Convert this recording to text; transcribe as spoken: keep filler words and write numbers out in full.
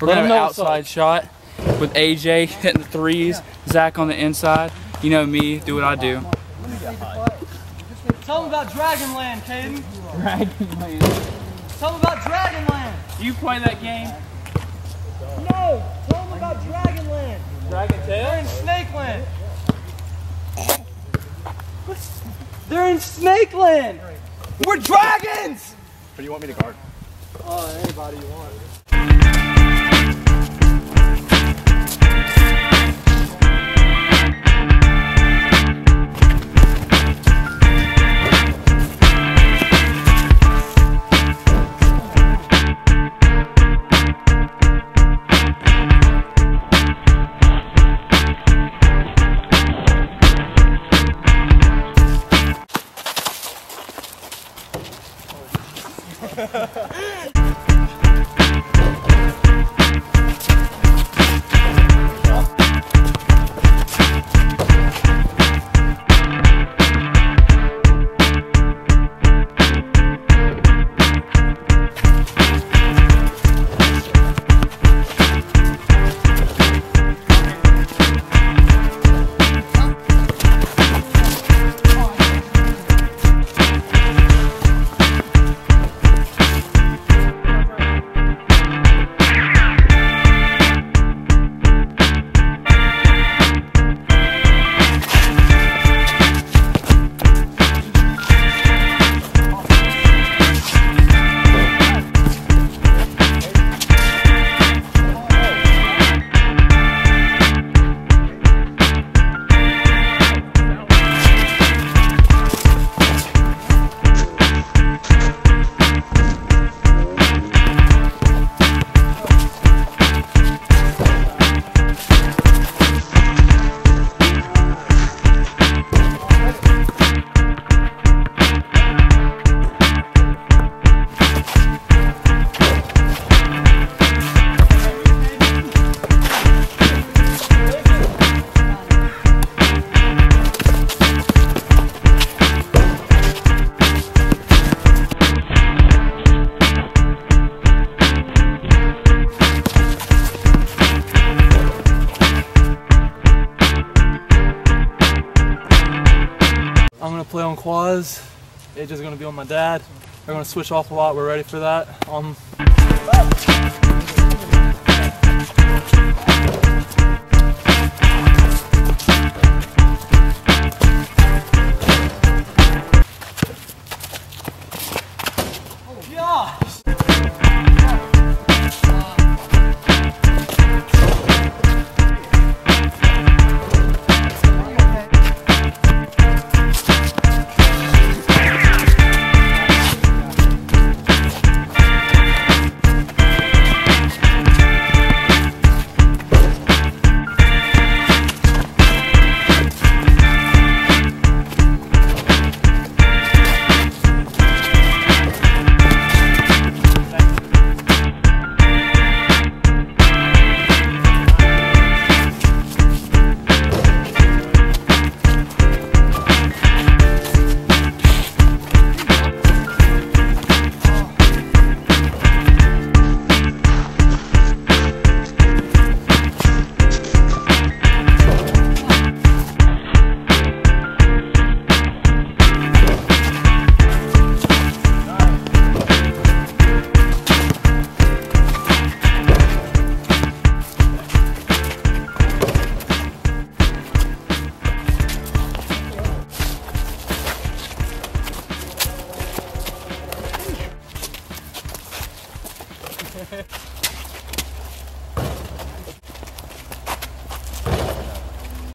We're gonna have an outside shot with A J hitting the threes, Zach on the inside. You know me, do what I do. Tell them about Dragonland, Caden. Dragonland. Tell them about Dragonland. You play that game? No. Tell them about Dragonland. Dragon Tail? They're in Snakeland. They're in Snakeland. We're dragons. Who do you want me to guard? Oh, anybody you want. I'm gonna play on quads. A J's gonna be on my dad. We're gonna switch off a lot. We're ready for that. Um